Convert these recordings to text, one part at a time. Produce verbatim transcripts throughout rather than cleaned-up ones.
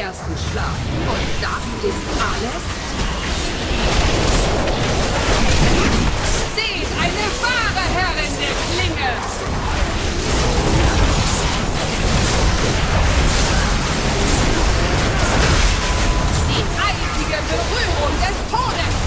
ersten Schlag. Und das ist alles? Seht, eine wahre Herrin der Klinge! Die eisige Berührung des Todes!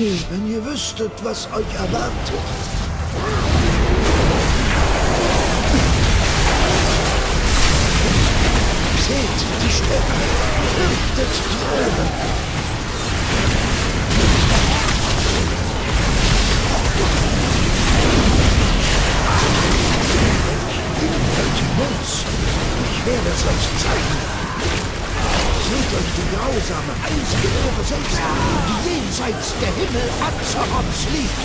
Odyssee. Wenn ihr wüsstet, was euch erwartet. Seht die Städte, fürchtet die Ölme. Ich werde es euch zeigen. Seht euch die grausame, eisige Tore selbst an, die jenseits der Himmel Azeroths liegt.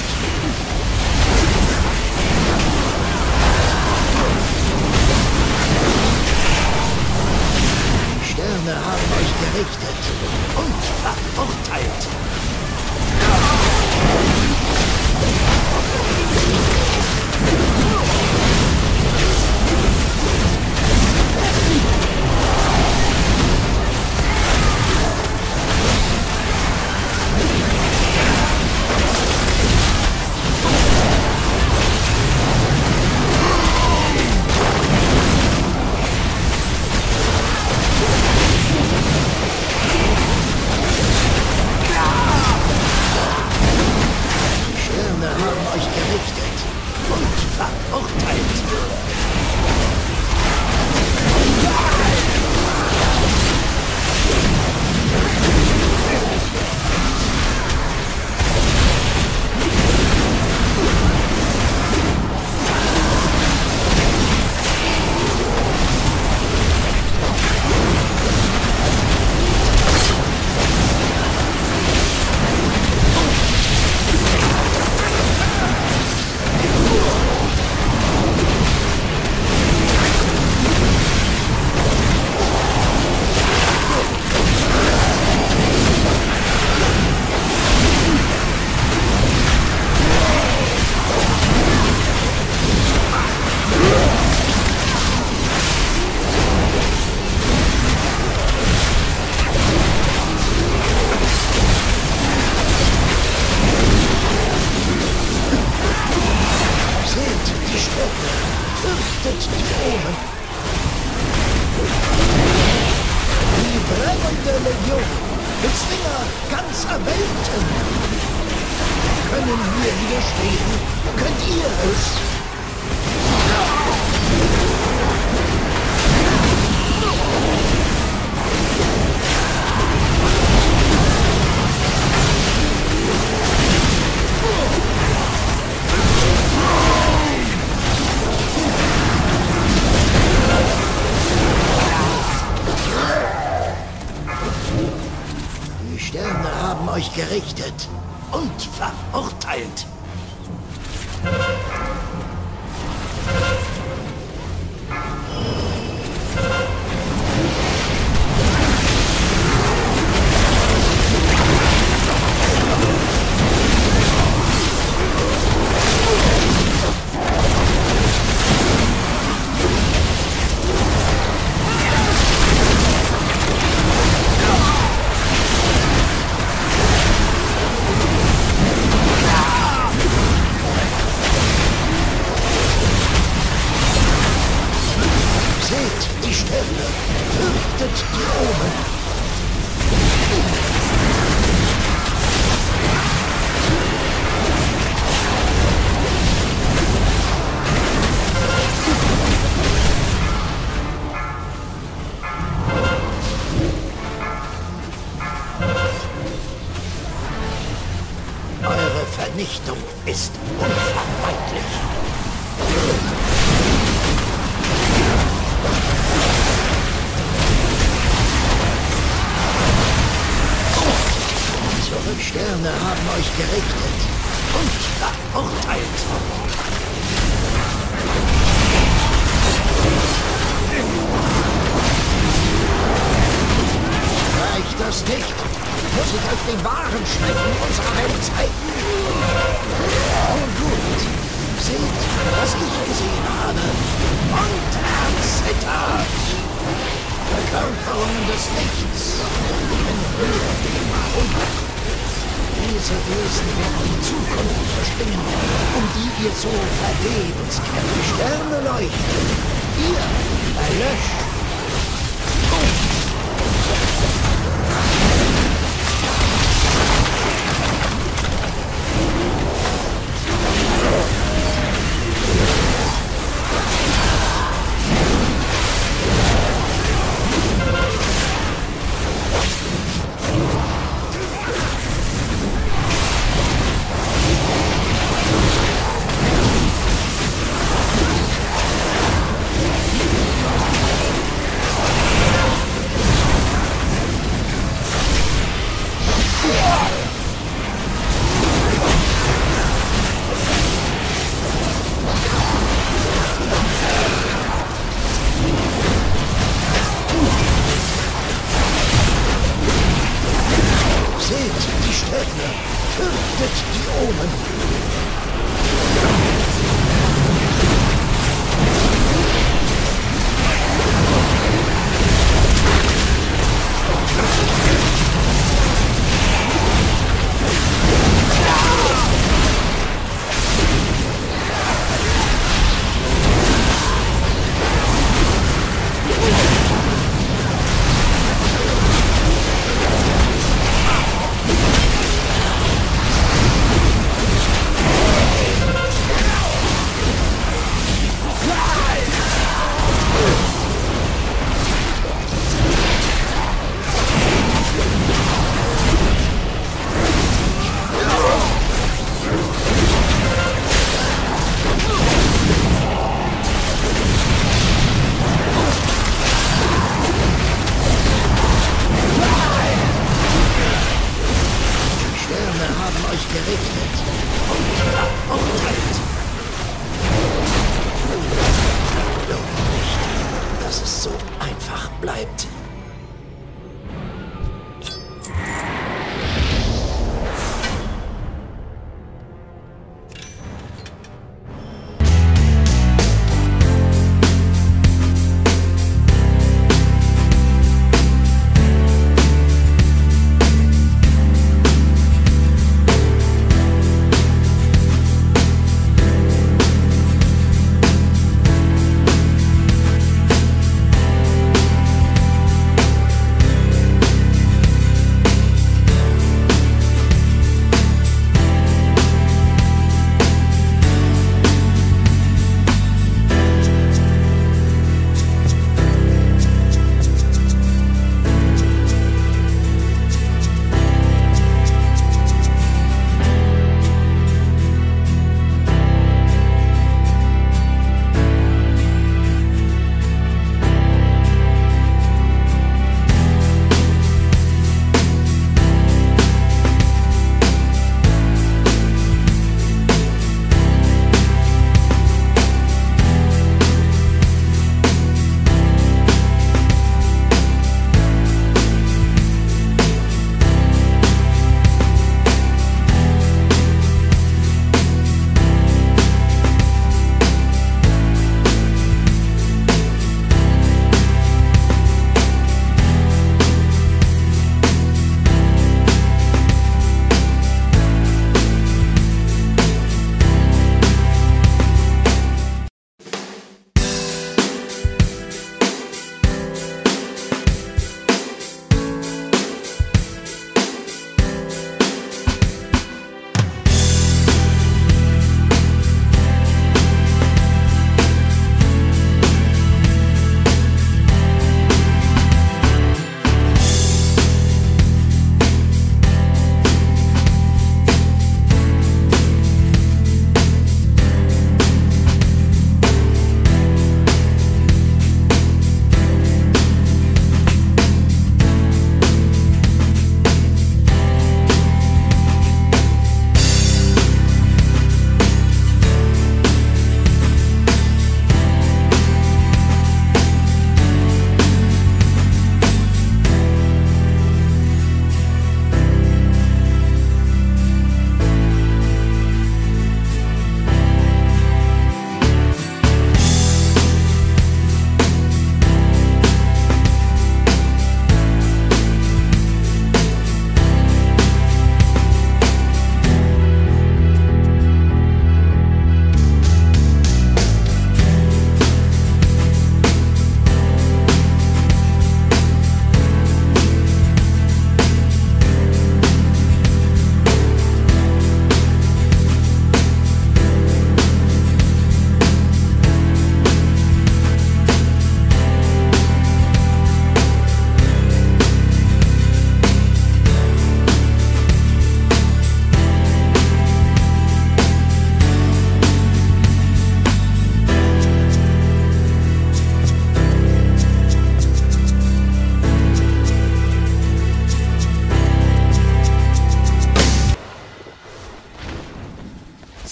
Die Sterne haben euch gerichtet und verurteilt. Gerichtet und verurteilt. Vernichtung ist unvermeidlich. Unsere Sterne haben euch gerichtet und verurteilt. Reicht das nicht? Muss ich euch den wahren Schrecken unserer Welt zeigen? Nun gut, seht, was ich gesehen habe und erzittert. Verkörperung des Lichts in Höhe dem Jahrhundert. Diese Wesen werden die Zukunft verschlingen, um die ihr so vergebenskämpft. Die Sterne leuchten, ihr erlöscht.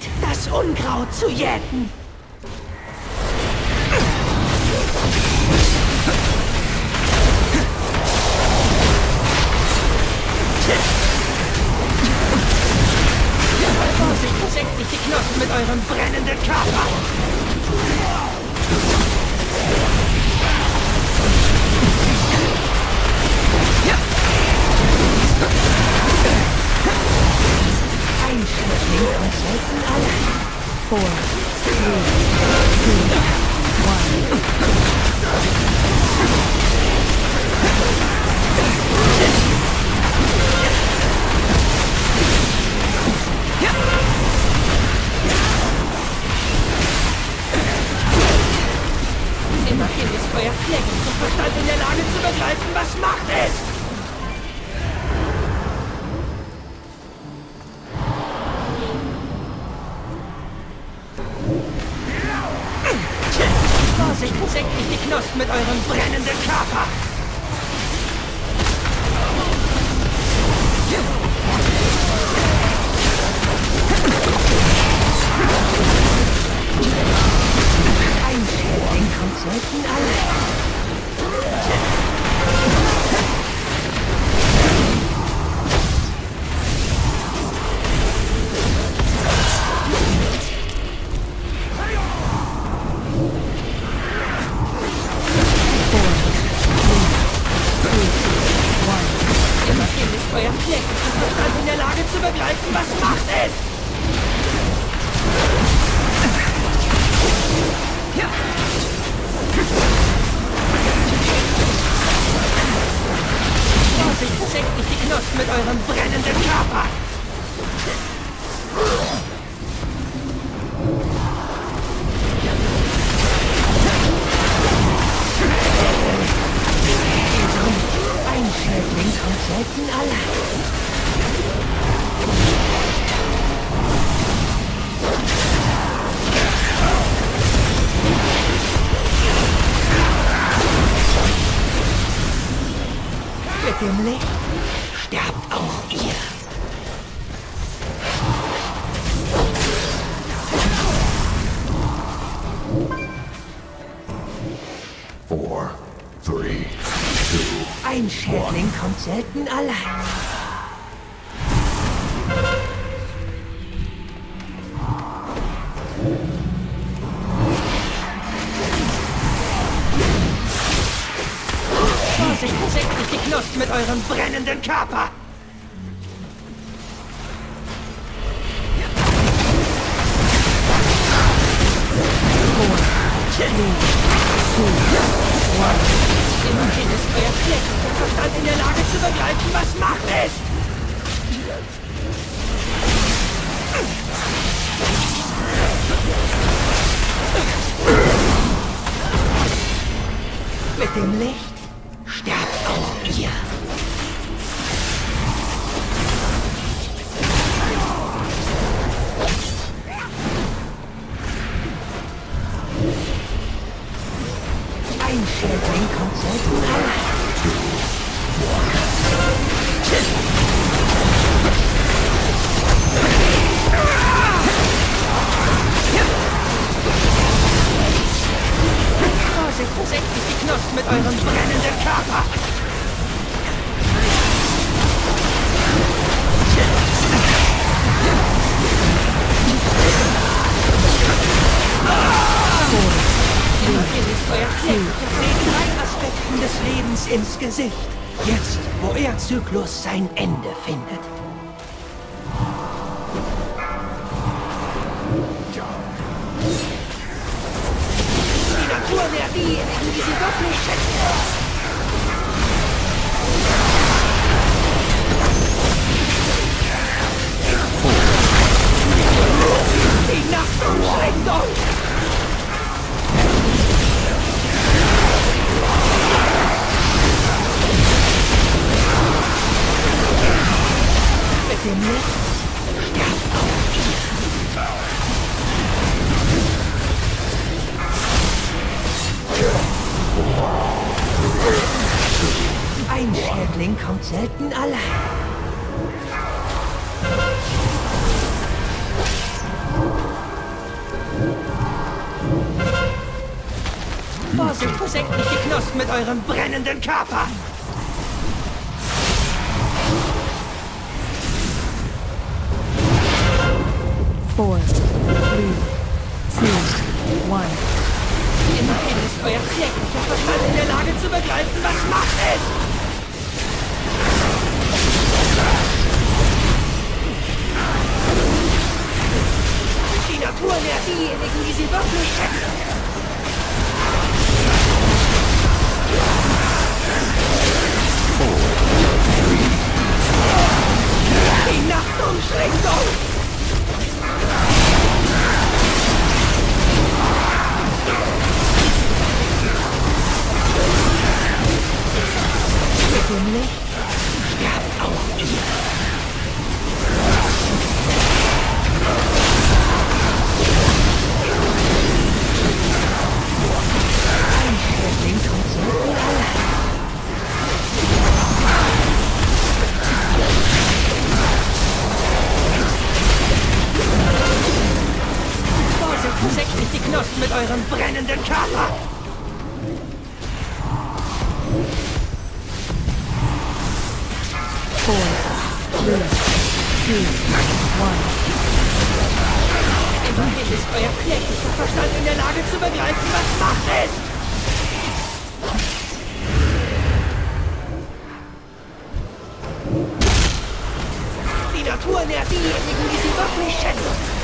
Zeit, das Unkraut zu jäten. Vorsicht, senkt nicht die Knochen mit eurem brennenden Körper. Ein Schritt mehr und selten alle. Four, three, two, one. Immerhin ist euer Fleck zum Verstand in der Lage zu begreifen, was Macht ist. Senkt nicht die Knospen mit eurem brennenden Körper! Ein Schädling kommt selten an. Immerhin ist euer Fleck zum Verstand in der Lage zu begreifen, was Macht ist! Vorsicht, senkt nicht die Knospen mit eurem brennenden Körper! Selten allein. Mit dem Licht sterbt auch ihr. Ein Schädling kommt selten allein. Vorsicht, senkt nicht die Knospen mit eurem brennenden Körper! Immerhin ist euer Fleck zum Verstand in der Lage zu begreifen, was Macht ist! Mit dem Licht sterbt auch ihr! Ein Schädling kommt selten allein. Vorsicht, senkt die Knospen mit eurem brennenden Körper. Immerhin ist euer Fleck den drei Aspekten des Lebens ins Gesicht. Jetzt, wo euer Zyklus sein Ende findet. Die Natur lehrt diejenigen, die sie wirklich schätzen. Die Nacht umschlägt euch! Mit dem Licht sterbt auch ihr. Ein Schädling kommt selten allein. Vorsicht, senkt nicht die Knospen mit eurem brennenden Körper! Four, three, two, one. Ihr Nein ist euer kläglicher Verstand in der Lage zu begreifen, was Macht ist! Die Natur lehrt diejenigen, die sie wirklich kennen. Die Nacht umschlägt uns! Mit dem Licht sterbt auch ihr. Versenkt nicht die Knospen mit eurem brennenden Körper! Four, three, two, one. Immerhin ist euer kläglicher Verstand in der Lage zu begreifen, was Macht ist! Die Natur lehrt diejenigen, die sie wirklich schätzen!